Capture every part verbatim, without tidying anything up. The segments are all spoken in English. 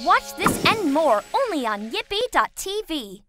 Watch this and more only on Yippee dot T V.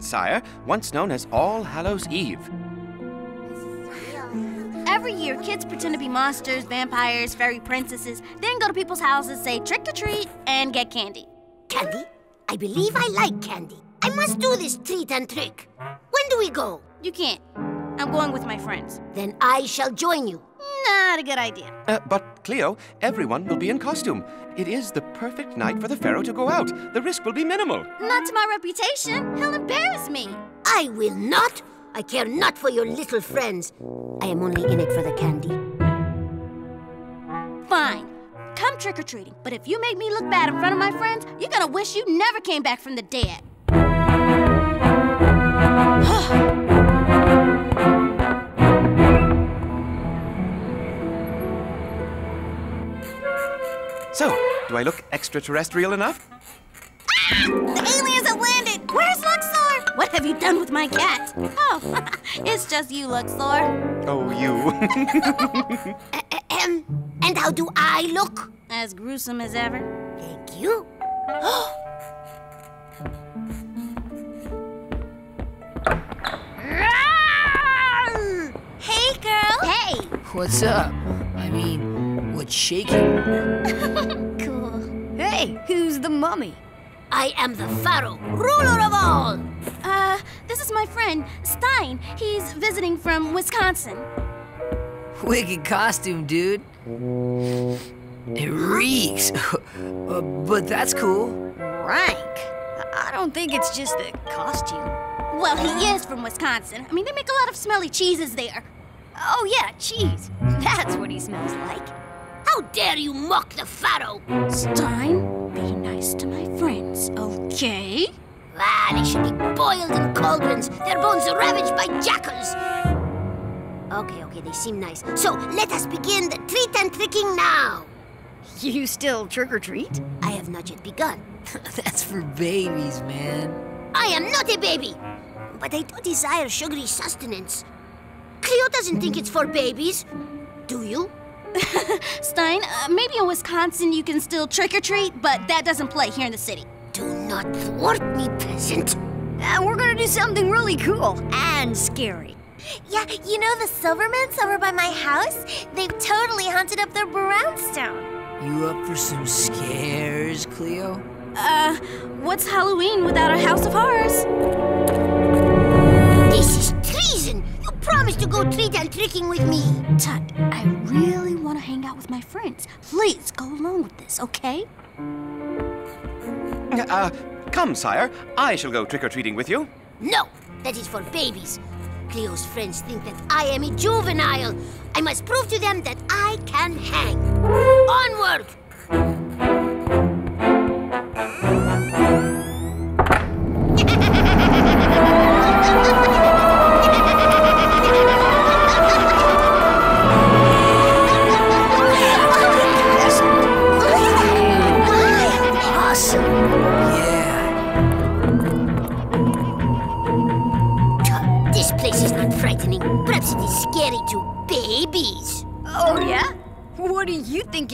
Sire, once known as All Hallows' Eve. Every year, kids pretend to be monsters, vampires, fairy princesses, then go to people's houses, say trick or treat, and get candy. Candy? I believe I like candy. I must do this treat and trick. When do we go? You can't. I'm going with my friends. Then I shall join you. Not a good idea. Uh, but, Cleo, everyone will be in costume. It is the perfect night for the Pharaoh to go out. The risk will be minimal. Not to my reputation. He'll embarrass me. I will not. I care not for your little friends. I am only in it for the candy. Fine. Come trick-or-treating. But if you make me look bad in front of my friends, you're gonna wish you never came back from the dead. So, do I look extraterrestrial enough? Ah! The aliens have landed! Where's Luxor? What have you done with my cat? Oh, it's just you, Luxor. Oh, you. Ahem. And how do I look? As gruesome as ever. Thank you. Hey, girl. Hey. What's up? I mean... What's shaking? Cool. Hey, who's the mummy? I am the Pharaoh, ruler of all! Uh, this is my friend, Stein. He's visiting from Wisconsin. Wicked costume, dude. It reeks. uh, but that's cool. Rank. I don't think it's just the costume. Well, he is from Wisconsin. I mean, they make a lot of smelly cheeses there. Oh, yeah, cheese. That's what he smells like. How dare you mock the Pharaoh? Stein, be nice to my friends, okay? Ah, they should be boiled in cauldrons. Their bones are ravaged by jackals. Okay, okay, they seem nice. So, let us begin the treat and tricking now. You still trick or treat? I have not yet begun. That's for babies, man. I am not a baby, but I do desire sugary sustenance. Cleo doesn't think it's for babies, do you? Stein, uh, maybe in Wisconsin you can still trick-or-treat, but that doesn't play here in the city. Do not thwart me, peasant. And we're gonna do something really cool and scary. Yeah, you know the Silvermans over by my house? They've totally hunted up their brownstone. You up for some scares, Cleo? Uh, what's Halloween without a house of horrors? This is treason! Promise to go treat and tricking with me. Tut, I really want to hang out with my friends. Please go along with this, okay? Uh, come, sire. I shall go trick-or-treating with you. No, that is for babies. Cleo's friends think that I am a juvenile. I must prove to them that I can hang. Onward!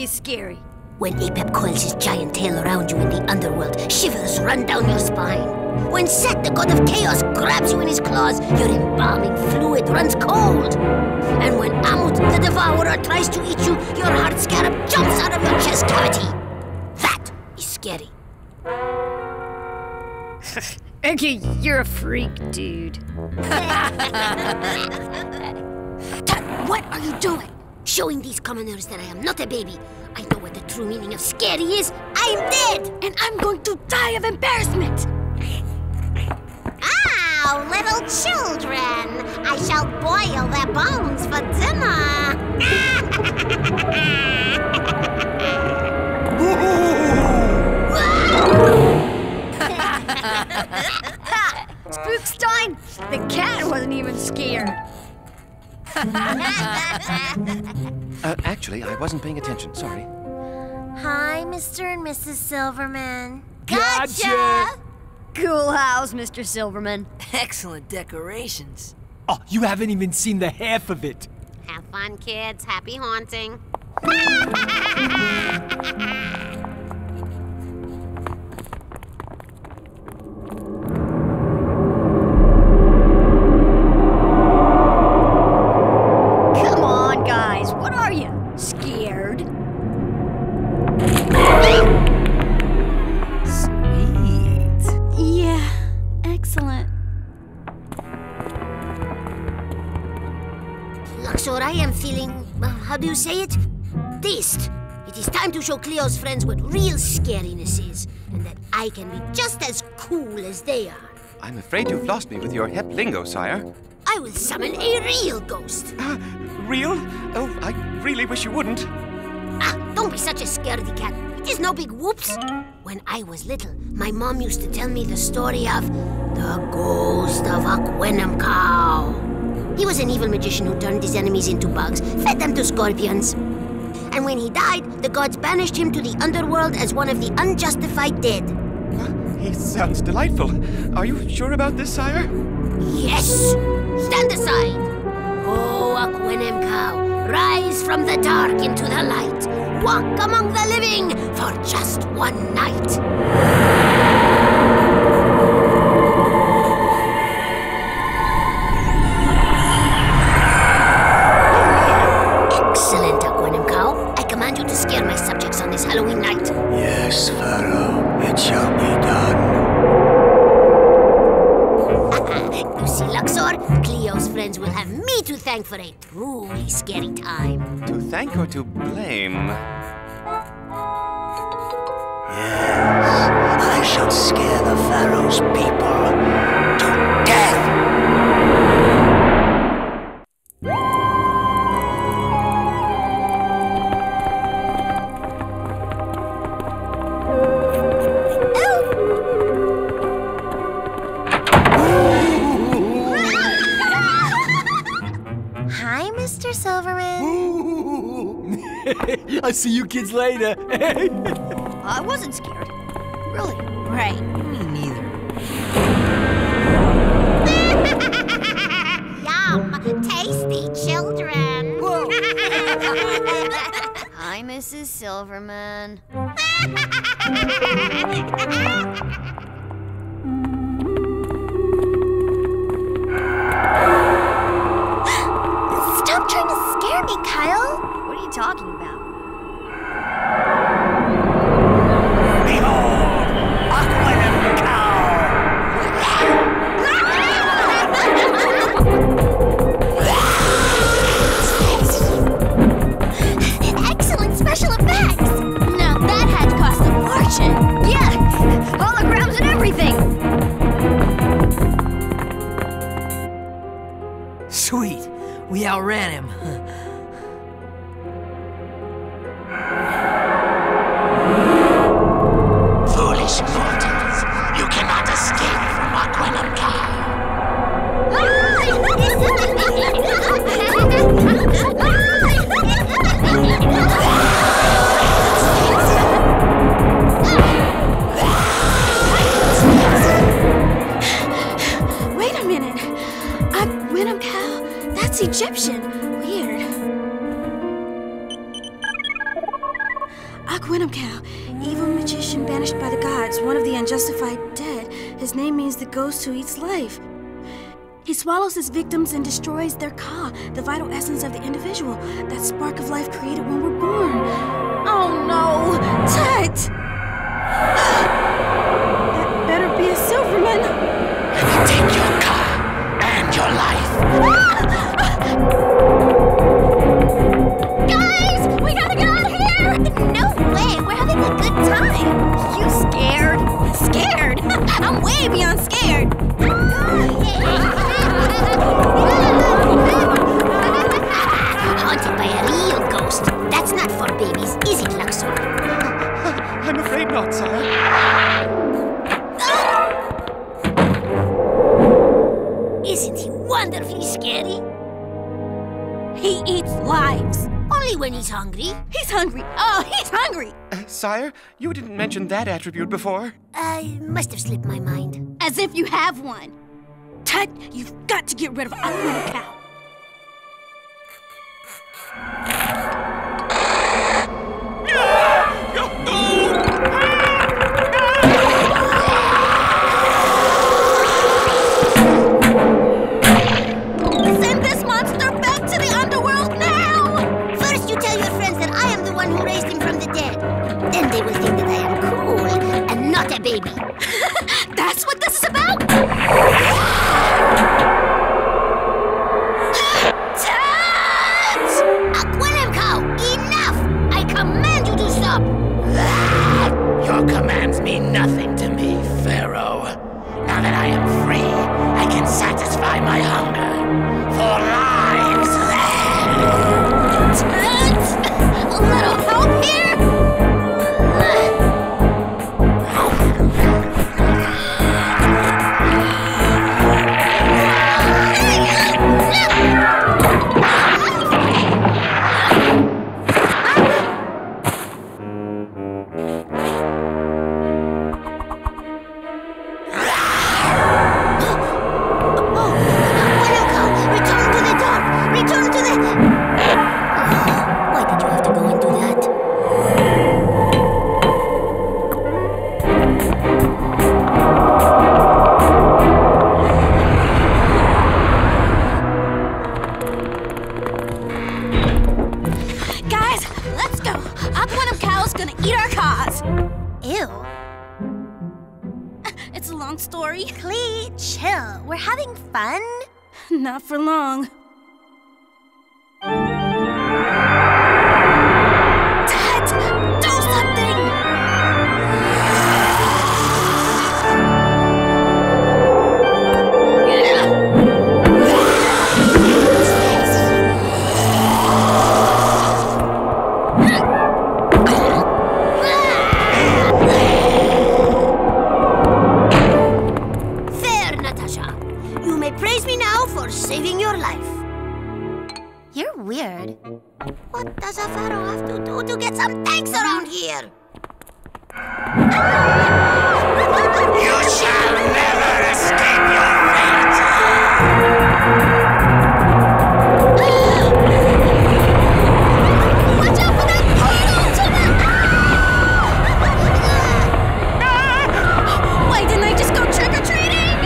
is scary. When Apep coils his giant tail around you in the underworld, shivers run down your spine. When Set, the god of chaos, grabs you in his claws, your embalming fluid runs cold. And when Amut, the devourer, tries to eat you, your heart scarab jumps out of your chest cavity. That is scary. Okay, you're a freak, dude. Tut, what are you doing? Showing these commoners that I am not a baby. I know what the true meaning of scary is. I'm dead! And I'm going to die of embarrassment! Ow, little children! I shall boil their bones for dinner! Spookstein! The cat wasn't even scared. uh, actually, I wasn't paying attention. Sorry. Hi, Mister and Missus Silverman. Gotcha! Gotcha! Cool house, Mister Silverman. Excellent decorations. Oh, you haven't even seen the half of it. Have fun, kids. Happy haunting. Luxor, I am feeling, uh, how do you say it? Dazed. It is time to show Cleo's friends what real scariness is, and that I can be just as cool as they are. I'm afraid you've lost me with your hep lingo, sire. I will summon a real ghost. Uh, real? Oh, I really wish you wouldn't. Ah, don't be such a scaredy cat. It is no big whoops. When I was little, my mom used to tell me the story of the ghost of Akwenemkau. He was an evil magician who turned his enemies into bugs, fed them to scorpions. And when he died, the gods banished him to the underworld as one of the unjustified dead. He sounds delightful. Are you sure about this, sire? Yes! Stand aside! Oh, Akwenemkau, rise from the dark into the light. Walk among the living for just one night. For a truly scary time. To thank or to blame? Yeah, I shall scare the Pharaoh's people to I'll see you kids later. I wasn't scared. Really? Right. Me neither. Yum. Tasty children. Hi, Missus Silverman. Stop trying to scare me, Kyle. What are you talking about? Sweet, we outran him. Foolish mortals, you cannot escape from Akwenemkau. Egyptian. Weird. Akwenemkau, evil magician banished by the gods, one of the unjustified dead. His name means the ghost who eats life. He swallows his victims and destroys their ka, the vital essence of the individual, that spark of life created when we're born. Oh no! Tut! That better be a Silverman! Let me take your ka and your life! Guys! We gotta get out of here! No way! We're having a good time! You scared? Scared? I'm way beyond scared! Haunted by a real ghost. That's not for babies, is it, Luxor? I'm afraid not, sir. Ah! Isn't he wonderfully scary? He eats lives. Only when he's hungry. He's hungry. Oh, he's hungry. Uh, sire, you didn't mention that attribute before. Uh, must have slipped my mind. As if you have one. Tut, you've got to get rid of Akhenemkhau. Send this monster back to the underworld now! First you tell your friends that I am the one who raised him from the dead. Then they will think that I am cool and not a baby. That's what this is about? Your commands mean nothing to me, Pharaoh. Now that I am free, I can satisfy my hunger for lives. A little help here? Not for long. Dad, do something! Fair, Natasha. You may praise me now for saving your life. You're weird. What does a pharaoh have to do to get some thanks around here? You shall never escape your fate! Watch out for that beetle! Why didn't I just go trick-or-treating?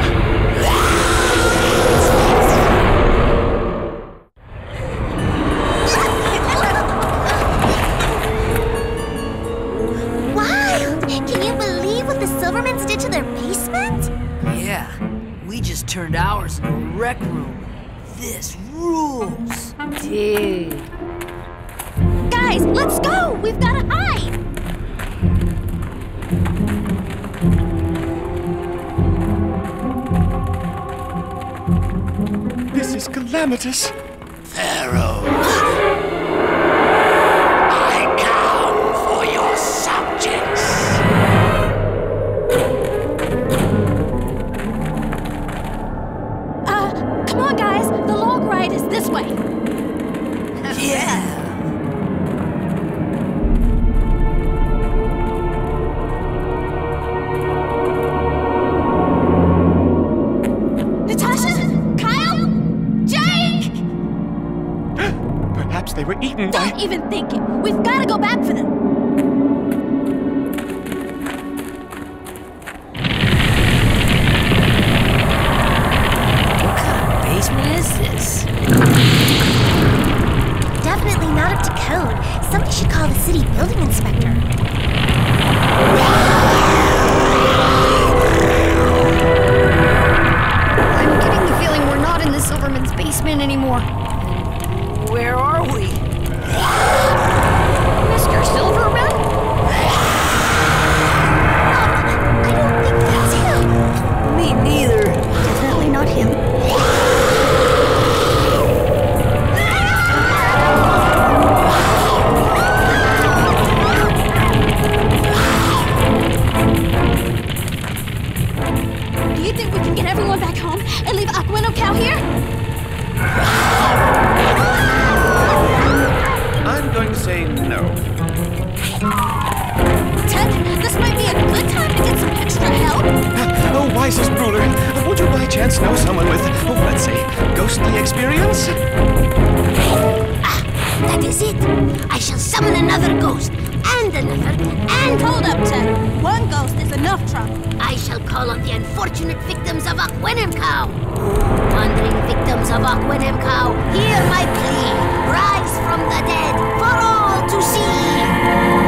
Turned hours in a rec room. This rules. Dude. Guys, let's go! We've got to hide! This is calamitous. Pharaoh. I come for your subjects. This way. Yeah. Natasha, Kyle, Jake. Perhaps they were eaten by. Don't even think it. We've got to go back for them. wisest ruler, would you by chance know someone with, oh, let's say, ghostly experience? Ah, that is it. I shall summon another ghost, and another, and hold up, sir. One ghost is enough trouble. I shall call on the unfortunate victims of Akwenemkau. Wandering victims of Akwenemkau, hear my plea. Rise from the dead for all to see.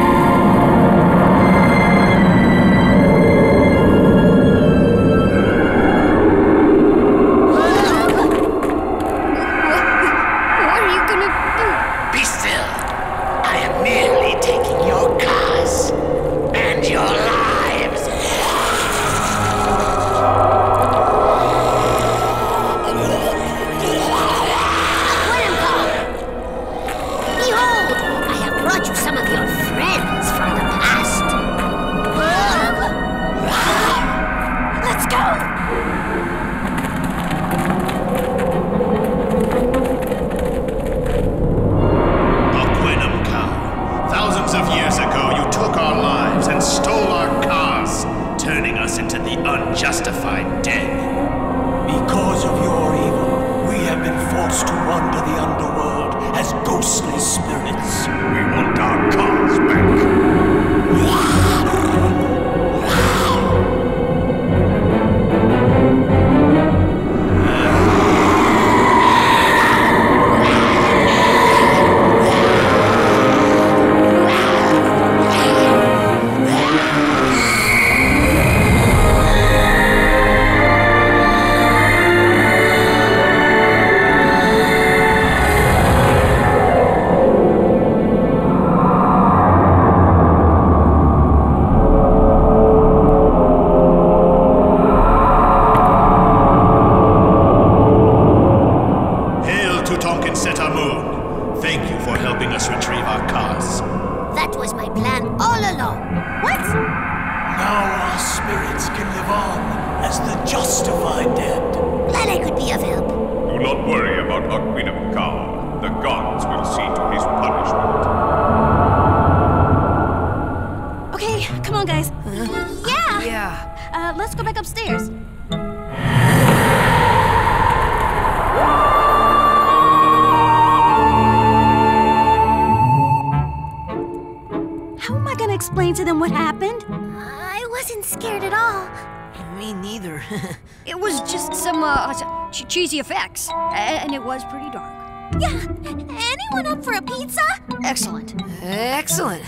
Cheesy effects, and it was pretty dark. Yeah, anyone up for a pizza? Excellent. Excellent.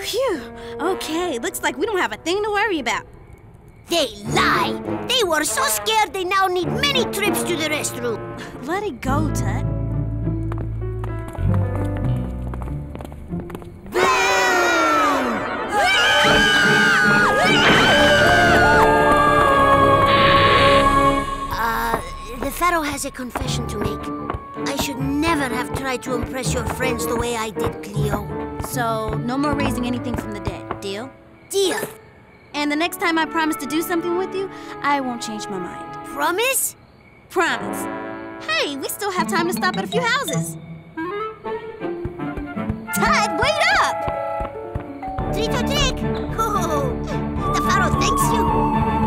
Phew, okay, looks like we don't have a thing to worry about. They lie. They were so scared they now need many trips to the restroom. Let it go, Tut. Pharaoh has a confession to make. I should never have tried to impress your friends the way I did, Cleo. So, no more raising anything from the dead, deal? Deal. And the next time I promise to do something with you, I won't change my mind. Promise? Promise. Hey, we still have time to stop at a few houses. Tut, wait up! Treat or trick! Oh, the Pharaoh thanks you.